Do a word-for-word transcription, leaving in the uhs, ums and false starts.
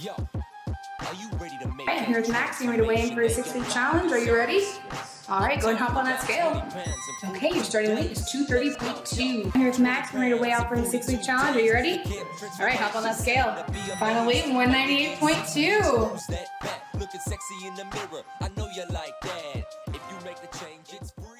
Yo, are you ready to make okay, here's Max. You made a weigh in for a six-week challenge. Are you ready? All right, go and hop on that scale. Okay, your starting weight is two thirty point two. Here's Max. You made a weigh out for a six-week challenge. Are you ready? All right, hop on that scale. Final weight, one ninety-eight point two. Looking sexy in the mirror. I know you like that. If you make the change, it's